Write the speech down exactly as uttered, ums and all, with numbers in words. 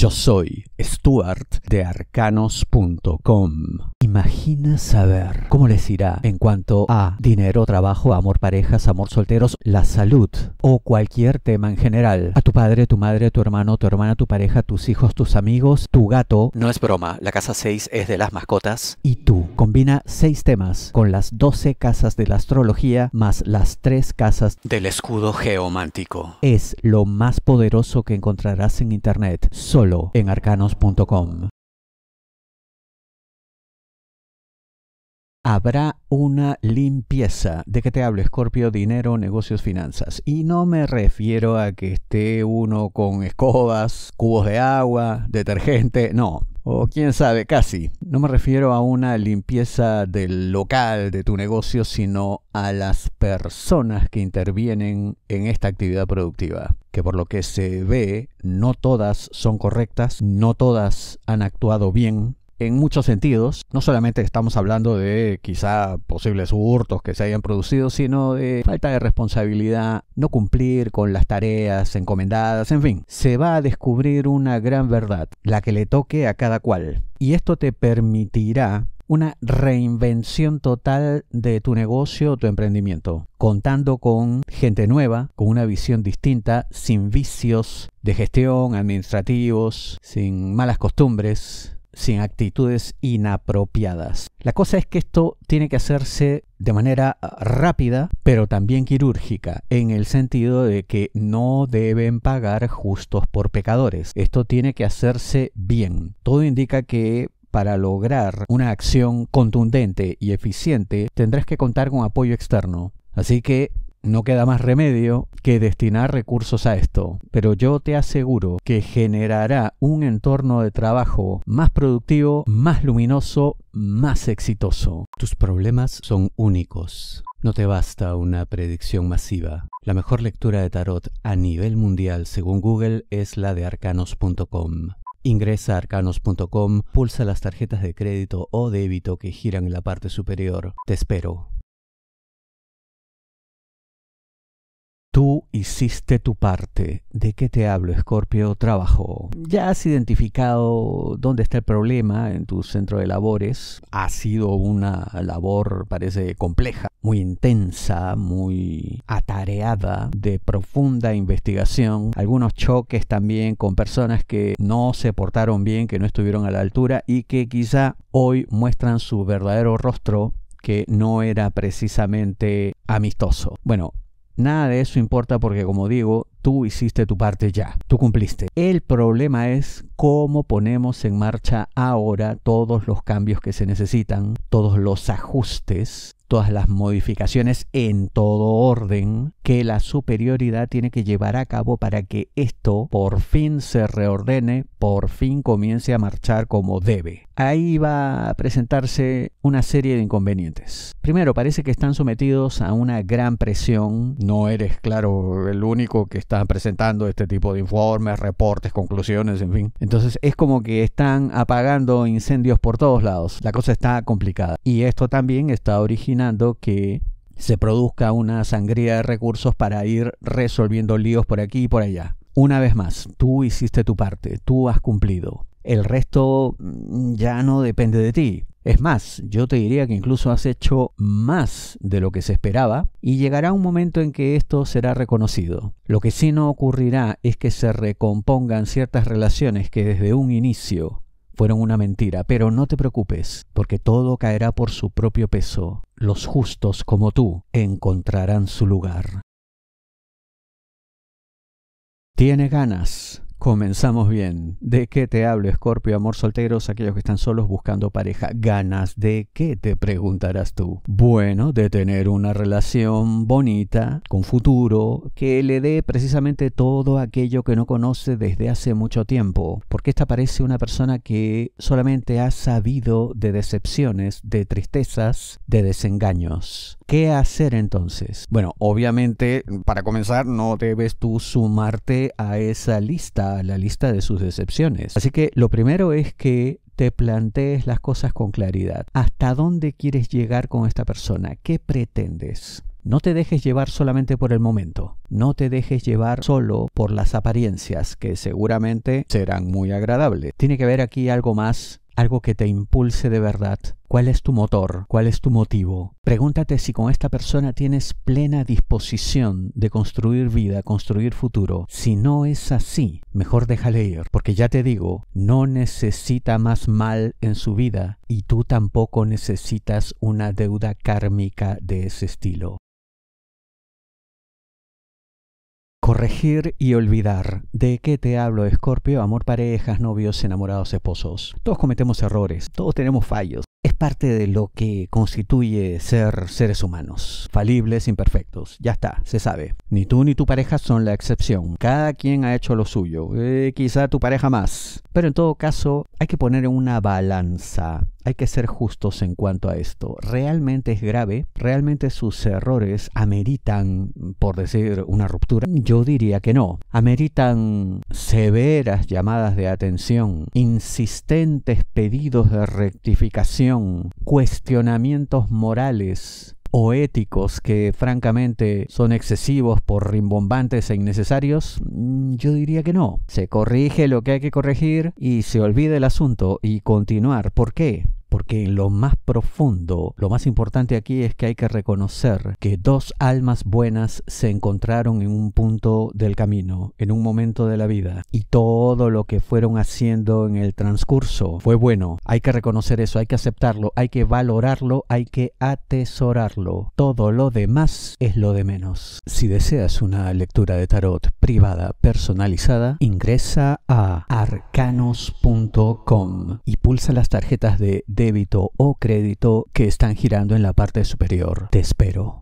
Yo soy Stuart de Arcanos punto com. Imagina saber cómo les irá en cuanto a dinero, trabajo, amor, parejas, amor, solteros, la salud o cualquier tema en general. A tu padre, tu madre, tu hermano, tu hermana, tu pareja, tus hijos, tus amigos, tu gato. No es broma, la casa seis es de las mascotas. Y tú. Combina seis temas con las doce casas de la astrología más las tres casas del escudo geomántico. Es lo más poderoso que encontrarás en internet. Solo en arcanos punto com. Habrá una limpieza. ¿De qué te hablo, Escorpio? Dinero, negocios, finanzas. Y no me refiero a que esté uno con escobas, cubos de agua, detergente, no. O quién sabe, casi. No me refiero a una limpieza del local, de tu negocio, sino a las personas que intervienen en esta actividad productiva. Que por lo que se ve, no todas son correctas, no todas han actuado bien. En muchos sentidos, no solamente estamos hablando de quizá posibles hurtos que se hayan producido, sino de falta de responsabilidad, no cumplir con las tareas encomendadas, en fin. Se va a descubrir una gran verdad, la que le toque a cada cual. Y esto te permitirá una reinvención total de tu negocio o tu emprendimiento, contando con gente nueva, con una visión distinta, sin vicios de gestión, administrativos, sin malas costumbres, sin actitudes inapropiadas. La cosa es que esto tiene que hacerse de manera rápida, pero también quirúrgica, en el sentido de que no deben pagar justos por pecadores. Esto tiene que hacerse bien. Todo indica que para lograr una acción contundente y eficiente tendrás que contar con apoyo externo. Así que no queda más remedio que destinar recursos a esto, pero yo te aseguro que generará un entorno de trabajo más productivo, más luminoso, más exitoso. Tus problemas son únicos. No te basta una predicción masiva. La mejor lectura de tarot a nivel mundial, según Google, es la de arcanos punto com. Ingresa a arcanos punto com, pulsa las tarjetas de crédito o débito que giran en la parte superior. Te espero. Tú hiciste tu parte. ¿De qué te hablo, Escorpio? Trabajo. Ya has identificado dónde está el problema en tu centro de labores. Ha sido una labor, parece, compleja, muy intensa, muy atareada, de profunda investigación. Algunos choques también con personas que no se portaron bien, que no estuvieron a la altura y que quizá hoy muestran su verdadero rostro, que no era precisamente amistoso. Bueno, nada de eso importa porque, como digo, tú hiciste tu parte ya, tú cumpliste. El problema es cómo ponemos en marcha ahora todos los cambios que se necesitan, todos los ajustes, todas las modificaciones en todo orden que la superioridad tiene que llevar a cabo para que esto por fin se reordene, por fin comience a marchar como debe. Ahí va a presentarse una serie de inconvenientes. Primero, parece que están sometidos a una gran presión. No eres, claro, el único que está presentando este tipo de informes, reportes, conclusiones, en fin. Entonces es como que están apagando incendios por todos lados. La cosa está complicada. Y esto también está originando que se produzca una sangría de recursos para ir resolviendo líos por aquí y por allá. Una vez más, tú hiciste tu parte, tú has cumplido. El resto ya no depende de ti. Es más, yo te diría que incluso has hecho más de lo que se esperaba y llegará un momento en que esto será reconocido. Lo que sí no ocurrirá es que se recompongan ciertas relaciones que desde un inicio fueron una mentira, pero no te preocupes, porque todo caerá por su propio peso. Los justos como tú encontrarán su lugar. ¿Tiene ganas? Comenzamos bien. ¿De qué te hablo, Escorpio? Amor, solteros, aquellos que están solos buscando pareja. ¿Ganas de qué? Te preguntarás tú. Bueno, de tener una relación bonita, con futuro, que le dé precisamente todo aquello que no conoce desde hace mucho tiempo. Porque esta parece una persona que solamente ha sabido de decepciones, de tristezas, de desengaños. ¿Qué hacer entonces? Bueno, obviamente, para comenzar, no debes tú sumarte a esa lista, a la lista de sus decepciones. Así que lo primero es que te plantees las cosas con claridad. ¿Hasta dónde quieres llegar con esta persona? ¿Qué pretendes? No te dejes llevar solamente por el momento, no te dejes llevar solo por las apariencias, que seguramente serán muy agradables. Tiene que haber aquí algo más, algo que te impulse de verdad. ¿Cuál es tu motor? ¿Cuál es tu motivo? Pregúntate si con esta persona tienes plena disposición de construir vida, construir futuro. Si no es así, mejor déjale ir, porque ya te digo, no necesita más mal en su vida y tú tampoco necesitas una deuda kármica de ese estilo. Corregir y olvidar. ¿De qué te hablo, Escorpio? Amor, parejas, novios, enamorados, esposos. Todos cometemos errores, todos tenemos fallos. Es parte de lo que constituye ser seres humanos. Falibles, imperfectos. Ya está, se sabe. Ni tú ni tu pareja son la excepción. Cada quien ha hecho lo suyo. Eh, quizá tu pareja más. Pero en todo caso, hay que poner en una balanza. Hay que ser justos en cuanto a esto. Realmente es grave, realmente sus errores ameritan, por decir, una ruptura. Yo diría que no. Ameritan severas llamadas de atención, insistentes pedidos de rectificación, cuestionamientos morales o éticos que francamente son excesivos por rimbombantes e innecesarios. Yo diría que no. Se corrige lo que hay que corregir y se olvida el asunto y continuar. ¿Por qué? Porque en lo más profundo, lo más importante aquí es que hay que reconocer que dos almas buenas se encontraron en un punto del camino, en un momento de la vida, y todo lo que fueron haciendo en el transcurso fue bueno. Hay que reconocer eso, hay que aceptarlo, hay que valorarlo, hay que atesorarlo. Todo lo demás es lo de menos. Si deseas una lectura de tarot privada, personalizada, ingresa a arcanos punto com y pulsa las tarjetas de débito o crédito que están girando en la parte superior. Te espero.